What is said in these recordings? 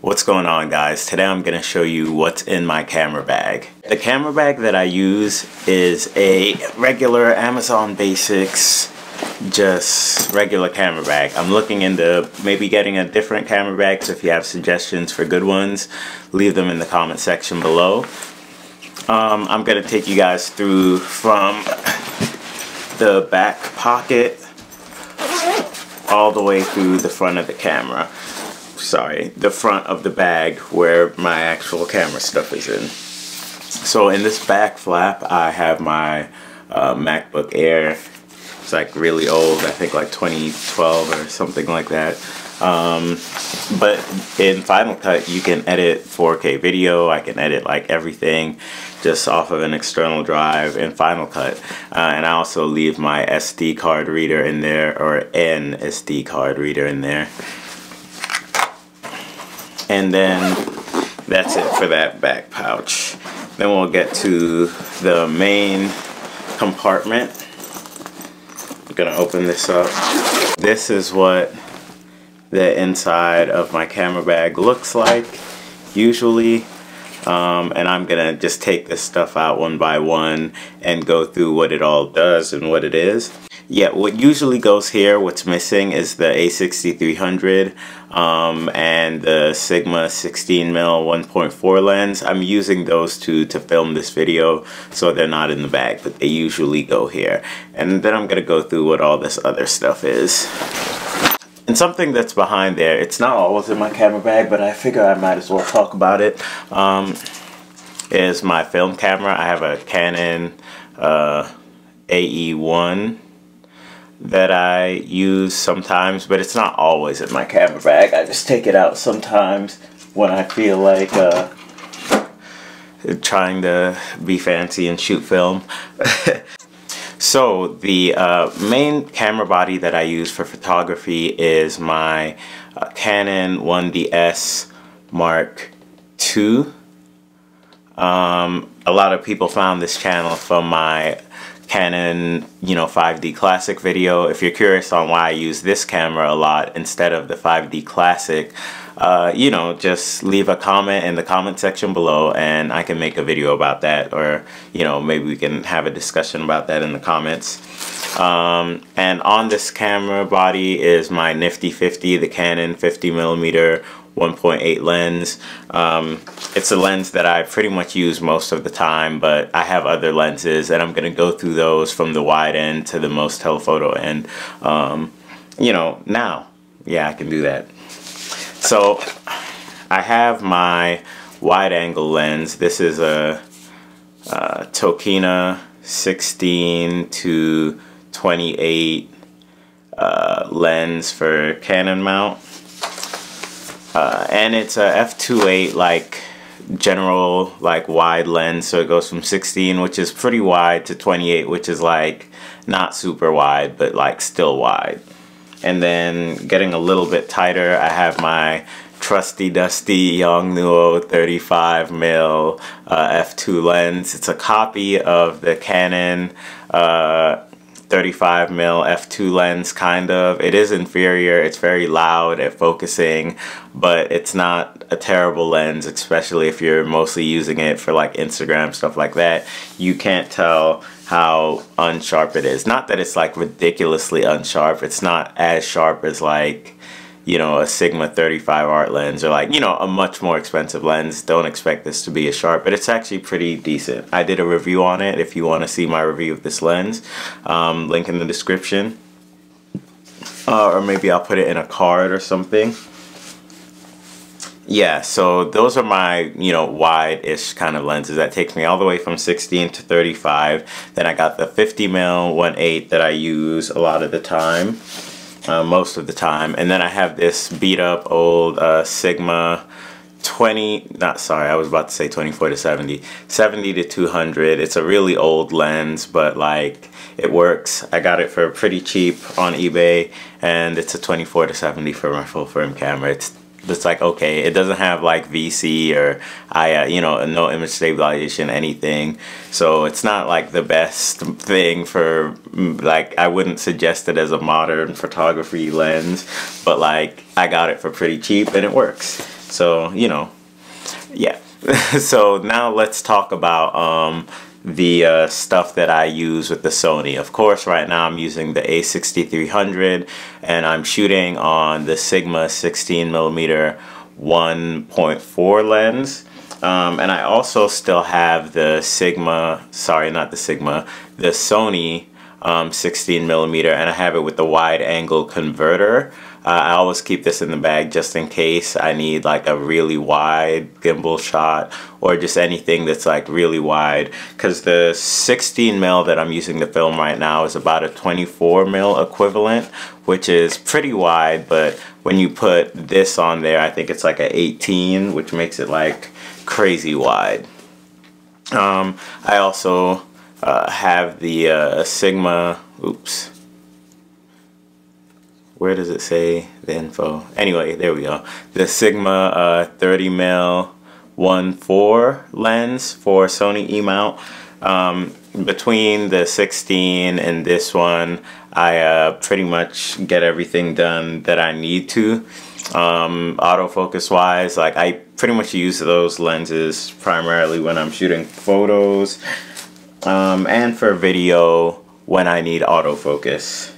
What's going on, guys? Today I'm going to show you what's in my camera bag. The camera bag that I use is a regular Amazon Basics, just regular camera bag. I'm looking into maybe getting a different camera bag, so if you have suggestions for good ones, leave them in the comment section below. I'm going to take you guys through from the back pocket all the way through the front of the camera. Sorry, the front of the bag where my actual camera stuff is in. So in this back flap, I have my MacBook Air. It's like really old, I think like 2012 or something like that. But in Final Cut, you can edit 4K video. I can edit like everything just off of an external drive in Final Cut. And I also leave my SD card reader in there, or an SD card reader in there. And then that's it for that back pouch. Then we'll get to the main compartment. I'm gonna open this up. This is what the inside of my camera bag looks like usually. And I'm gonna just take this stuff out one by one and go through what it all does and what it is. Yeah, what usually goes here, what's missing is the A6300 and the Sigma 16mm 1.4 lens. I'm using those two to film this video, so they're not in the bag, but they usually go here. And then I'm gonna go through what all this other stuff is. And something that's behind there, it's not always in my camera bag, but I figure I might as well talk about it, is my film camera. I have a Canon AE-1 that I use sometimes, but it's not always in my camera bag. I just take it out sometimes when I feel like trying to be fancy and shoot film. So the main camera body that I use for photography is my Canon 1DS Mark II. A lot of people found this channel from my Canon 5D Classic video. If you're curious on why I use this camera a lot instead of the 5D Classic, just leave a comment in the comment section below and I can make a video about that, or maybe we can have a discussion about that in the comments. And on this camera body is my Nifty 50, the Canon 50mm 1.8 lens. It's a lens that I pretty much use most of the time, but I have other lenses and I'm gonna go through those from the wide end to the most telephoto end. Now, yeah, I can do that. So I have my wide angle lens. This is a Tokina 16 to 28 lens for Canon mount. And it's a f2.8 like general like wide lens, so it goes from 16, which is pretty wide, to 28, which is like not super wide but like still wide. And then getting a little bit tighter, I have my trusty dusty Yongnuo 35mm f2 lens. It's a copy of the Canon 35mm f2 lens, kind of. It is inferior, it's very loud at focusing, but it's not a terrible lens, especially if you're mostly using it for like Instagram, stuff like that. You can't tell how unsharp it is. Not that it's like ridiculously unsharp, it's not as sharp as like a Sigma 35 art lens, or like a much more expensive lens. Don't expect this to be as sharp, but it's actually pretty decent. I did a review on it if you want to see my review of this lens. Link in the description, or maybe I'll put it in a card or something. Yeah, so those are my wide-ish kind of lenses. That takes me all the way from 16 to 35. Then I got the 50mm 1.8 that I use a lot of the time. Most of the time. And then I have this beat up old Sigma 24 to 70. 70 to 200. It's a really old lens, but like it works. I got it for pretty cheap on eBay, and it's a 24 to 70 for my full frame camera. It's like okay. It doesn't have like VC or no image stabilization, anything. So it's not like the best thing for like, I wouldn't suggest it as a modern photography lens, but like I got it for pretty cheap and it works. So, you know, yeah. So now let's talk about the stuff that I use with the Sony. Of course, right now I'm using the A6300 and I'm shooting on the Sigma 16mm 1.4 lens. And I also still have the Sony 16mm, and I have it with the wide angle converter. I always keep this in the bag just in case I need like a really wide gimbal shot or just anything that's like really wide, because the 16mm that I'm using to film right now is about a 24mm equivalent, which is pretty wide, but when you put this on there, I think it's like an 18, which makes it like crazy wide. I also have the Sigma, oops, where does it say the info? Anyway, there we go. The Sigma 30mm 1.4 lens for Sony E-mount. Between the 16 and this one, I pretty much get everything done that I need to. Autofocus wise, like I pretty much use those lenses primarily when I'm shooting photos and for video when I need autofocus.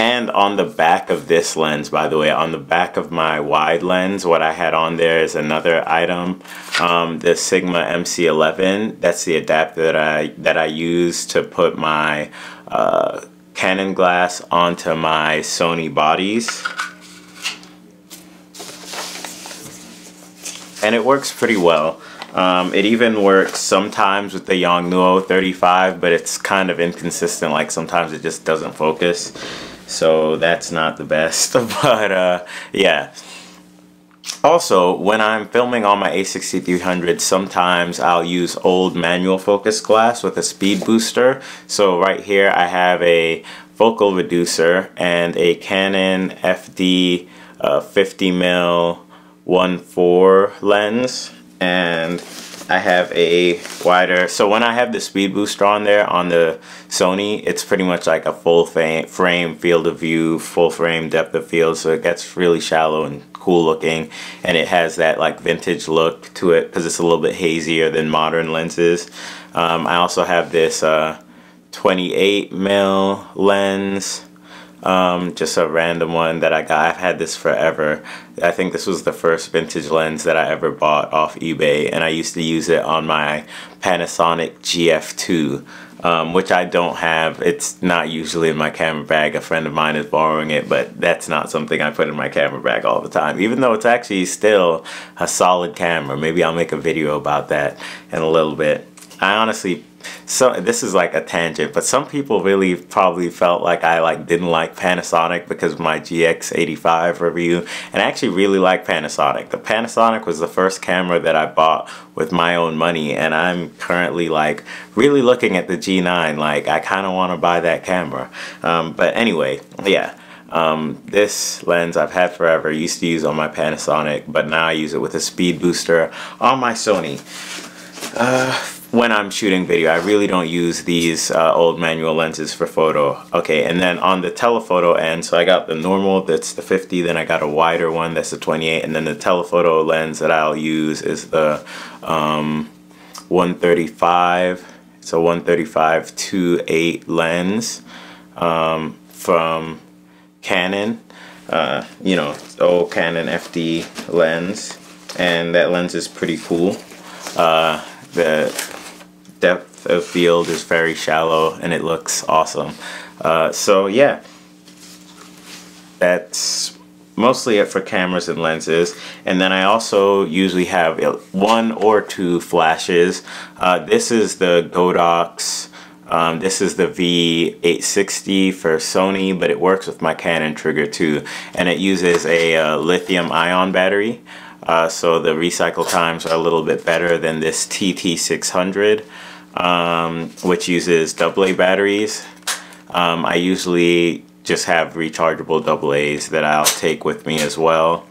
And on the back of this lens, by the way, on the back of my wide lens, what I had on there is another item, the Sigma MC-11. That's the adapter that I use to put my Canon glass onto my Sony bodies. And it works pretty well. It even works sometimes with the Yongnuo 35, but it's kind of inconsistent. Like sometimes it just doesn't focus. So that's not the best, but yeah. Also, when I'm filming on my A6300, sometimes I'll use old manual focus glass with a speed booster. So right here I have a focal reducer and a Canon FD 50mm 1.4 lens. And I have a wider, so when I have the speed booster on there on the Sony, it's pretty much like a full frame field of view, full frame depth of field, so it gets really shallow and cool looking, and it has that like vintage look to it because it's a little bit hazier than modern lenses. I also have this 28mm lens, just a random one that I got. I've had this forever. I think this was the first vintage lens that I ever bought off eBay, and I used to use it on my Panasonic GF2, which I don't have. It's not usually in my camera bag. A friend of mine is borrowing it, but that's not something I put in my camera bag all the time, even though it's actually still a solid camera. Maybe I'll make a video about that in a little bit. I honestly, so this is like a tangent, but some people really probably felt like I didn't like Panasonic because of my GX85 review, and I actually really like Panasonic. The Panasonic was the first camera that I bought with my own money, and I'm currently like really looking at the G9, like I kind of want to buy that camera. But anyway, yeah. This lens I've had forever, used to use on my Panasonic, but now I use it with a speed booster on my Sony. When I'm shooting video, I really don't use these old manual lenses for photo. Okay, and then on the telephoto end, so I got the normal, that's the 50, then I got a wider one, that's the 28, and then the telephoto lens that I'll use is the 135, it's a 135 to 8 lens from Canon, you know, the old Canon FD lens, and that lens is pretty cool. The depth of field is very shallow and it looks awesome. So yeah, that's mostly it for cameras and lenses. And then I also usually have one or two flashes. This is the Godox, this is the V860 for Sony, but it works with my Canon trigger too. And it uses a lithium ion battery. So the recycle times are a little bit better than this TT600, which uses AA batteries. I usually just have rechargeable AA's that I'll take with me as well.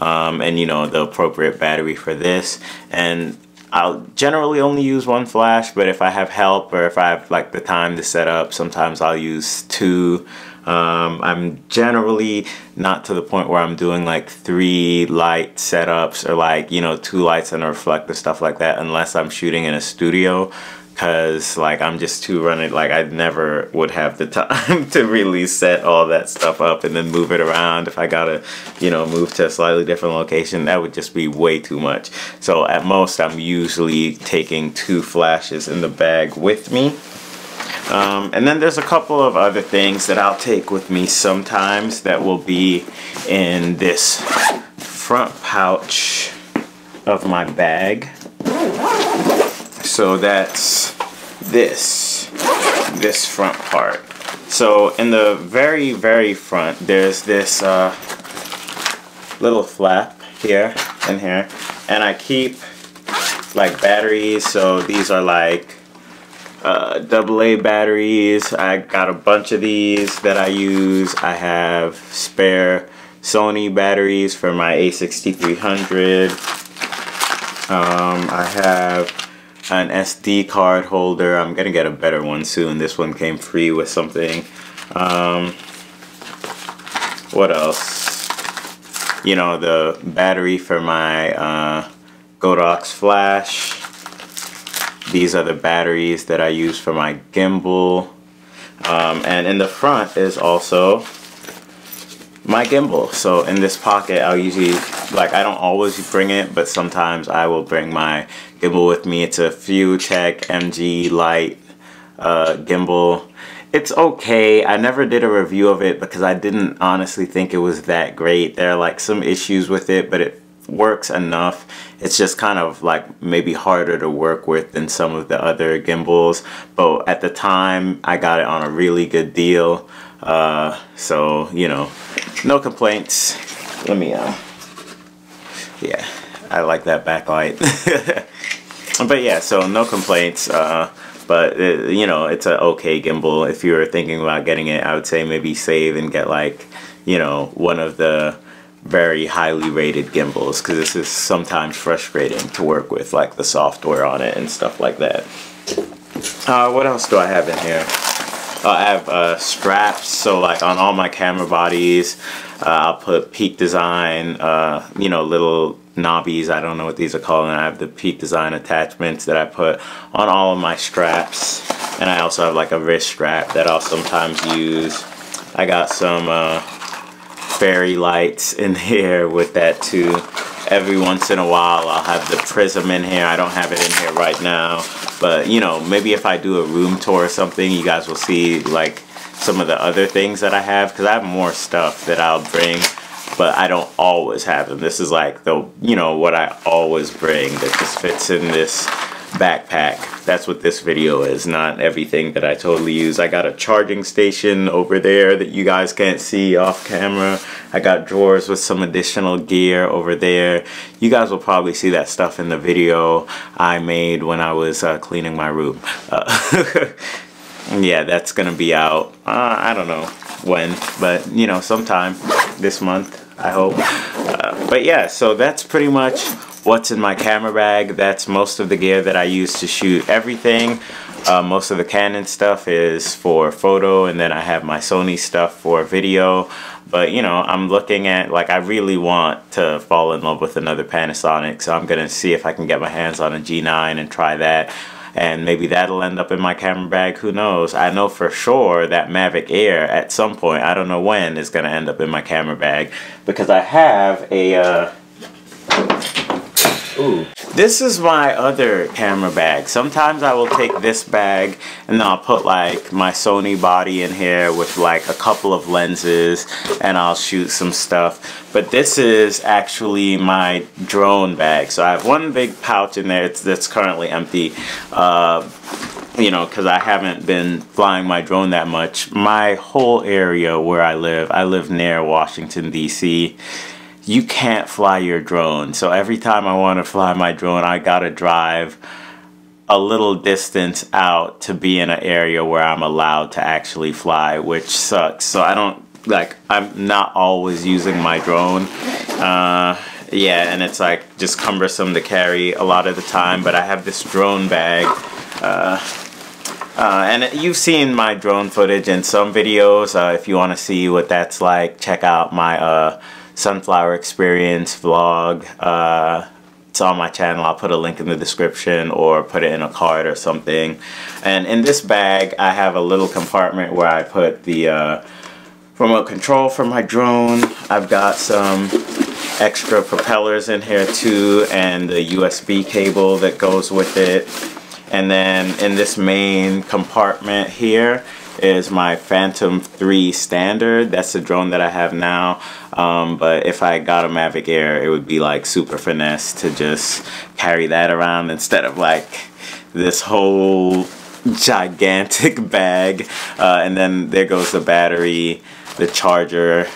And you know, the appropriate battery for this. And I'll generally only use one flash, but if I have help or if I have like the time to set up, sometimes I'll use two. I'm generally not to the point where I'm doing like 3 light setups or like, you know, 2 lights and a reflector, stuff like that, unless I'm shooting in a studio, because like I'm just too running, like I never would have the time to really set all that stuff up and then move it around. If I gotta, you know, move to a slightly different location, that would just be way too much. So at most I'm usually taking 2 flashes in the bag with me. And then there's a couple of other things that I'll take with me sometimes that will be in this front pouch of my bag. So that's this front part. So in the very, very front, there's this little flap here and here. And I keep like batteries, so these are like AA batteries. I got a bunch of these that I use. I have spare Sony batteries for my A6300. I have an SD card holder. I'm gonna get a better one soon. This one came free with something. What else? You know, the battery for my Godox flash. These are the batteries that I use for my gimbal. And in the front is also my gimbal. So in this pocket, I'll usually, like, I don't always bring it, but sometimes I will bring my gimbal with me. It's a Futech mg light gimbal. It's okay. I never did a review of it because I didn't honestly think it was that great. There are like some issues with it, but it works enough. It's just kind of like maybe harder to work with than some of the other gimbals, but at the time I got it on a really good deal, so, you know, no complaints. Let me yeah, I like that backlight. But yeah, so no complaints, but it, you know, it's an okay gimbal. If you were thinking about getting it, I would say maybe save and get like, you know, one of the very highly rated gimbals, because this is sometimes frustrating to work with, like the software on it and stuff like that. What else do I have in here? I have straps, so like on all my camera bodies, I'll put Peak Design, you know, little knobbies, I don't know what these are called, and I have the Peak Design attachments that I put on all of my straps, and I also have like a wrist strap that I'll sometimes use. I got some fairy lights in here with that too. Every once in a while I'll have the prism in here. I don't have it in here right now, but you know, maybe if I do a room tour or something, you guys will see like some of the other things that I have, because I have more stuff that I'll bring, but I don't always have them. This is like the, you know, what I always bring that just fits in this backpack. That's what this video is, not everything that I totally use. I got a charging station over there that you guys can't see off camera. I got drawers with some additional gear over there. You guys will probably see that stuff in the video I made when I was cleaning my room. Yeah, that's gonna be out, I don't know when, but you know, sometime this month, I hope. But yeah, so that's pretty much what's in my camera bag. That's most of the gear that I use to shoot everything. Most of the Canon stuff is for photo, and then I have my Sony stuff for video. But you know, I'm looking at, like, I really want to fall in love with another Panasonic, so I'm gonna see if I can get my hands on a G9 and try that. And maybe that'll end up in my camera bag, who knows. I know for sure that Mavic Air at some point, I don't know when, is gonna end up in my camera bag, because I have a ooh. This is my other camera bag. Sometimes I will take this bag and I'll put like my Sony body in here with like a couple of lenses, and I'll shoot some stuff. But this is actually my drone bag. So I have one big pouch in there, that's currently empty. You know, because I haven't been flying my drone that much. My whole area where I live near Washington, D.C., you can't fly your drone. So every time I want to fly my drone, I gotta drive a little distance out to be in an area where I'm allowed to actually fly, which sucks. So I don't, like, I'm not always using my drone. Yeah, and it's like just cumbersome to carry a lot of the time, but I have this drone bag. And you've seen my drone footage in some videos. If you want to see what that's like, check out my sunflower experience vlog. It's on my channel. I'll put a link in the description or put it in a card or something. And in this bag, I have a little compartment where I put the remote control for my drone. I've got some extra propellers in here too, and the USB cable that goes with it. And then in this main compartment here is my Phantom 3 standard. That's the drone that I have now. But if I got a Mavic Air, it would be like super finesse to just carry that around instead of like this whole gigantic bag. And then there goes the battery, the charger.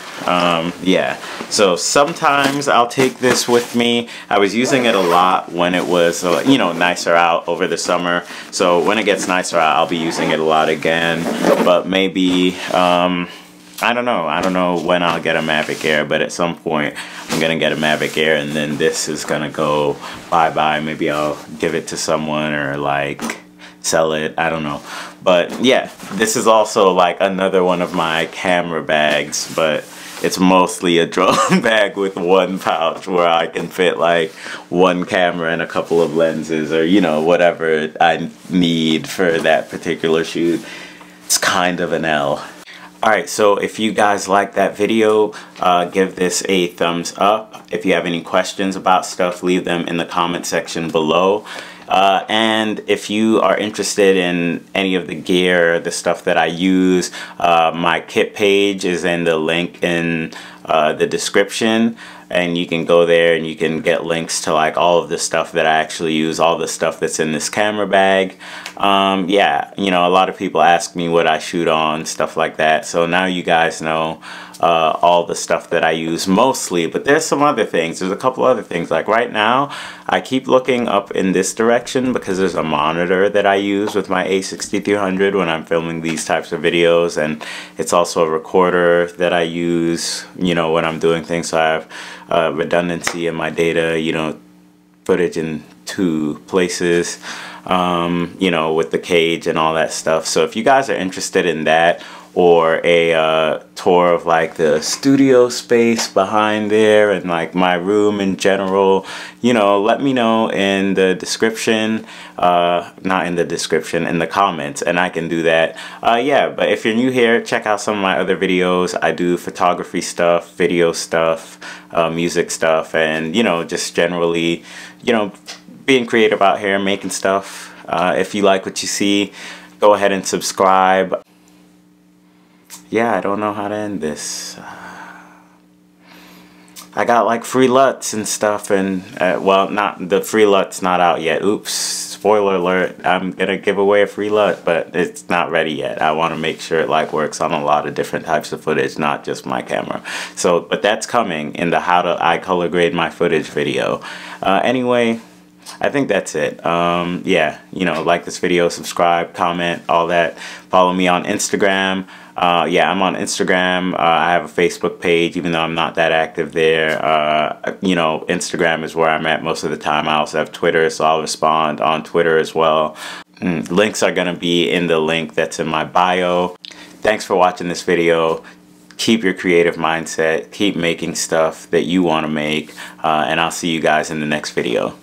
Yeah, so sometimes I'll take this with me. I was using it a lot when it was, you know, nicer out over the summer. So when it gets nicer out, I'll be using it a lot again. But maybe, I don't know when I'll get a Mavic Air, but at some point I'm gonna get a Mavic Air, and then this is gonna go bye-bye. Maybe I'll give it to someone or like sell it, I don't know. But yeah, this is also like another one of my camera bags, but it's mostly a drone bag with one pouch where I can fit like one camera and a couple of lenses, or you know, whatever I need for that particular shoot. It's kind of an L. Alright, so if you guys like that video, give this a thumbs up. If you have any questions about stuff, leave them in the comment section below. And if you are interested in any of the gear, the stuff that I use, my kit page is in the link in the description, and you can go there and you can get links to like all of the stuff that I actually use, all the stuff that's in this camera bag. Yeah, you know, a lot of people ask me what I shoot on, stuff like that. So now you guys know all the stuff that I use mostly, but there's some other things. There's a couple other things. Like right now, I keep looking up in this direction because there's a monitor that I use with my A6300 when I'm filming these types of videos, and it's also a recorder that I use, you know, when I'm doing things. So I have redundancy in my data, you know, footage in two places, you know, with the cage and all that stuff. So if you guys are interested in that, or a tour of like the studio space behind there and like my room in general, you know, let me know in the description, in the comments, and I can do that. Yeah, but if you're new here, check out some of my other videos. I do photography stuff, video stuff, music stuff, and you know, just generally, you know, being creative out here, making stuff. If you like what you see, go ahead and subscribe. Yeah, I don't know how to end this. I got like free LUTs and stuff, and well, not the free LUT's not out yet. Oops, spoiler alert, I'm gonna give away a free LUT, but it's not ready yet. I want to make sure it like works on a lot of different types of footage, not just my camera. So, but that's coming in the how do I color grade my footage video. Anyway, I think that's it. Yeah, you know, like this video, subscribe, comment, all that. Follow me on Instagram. Yeah, I'm on Instagram. I have a Facebook page, even though I'm not that active there. You know, Instagram is where I'm at most of the time. I also have Twitter, so I'll respond on Twitter as well. Links are going to be in the link that's in my bio. Thanks for watching this video. Keep your creative mindset. Keep making stuff that you want to make. And I'll see you guys in the next video.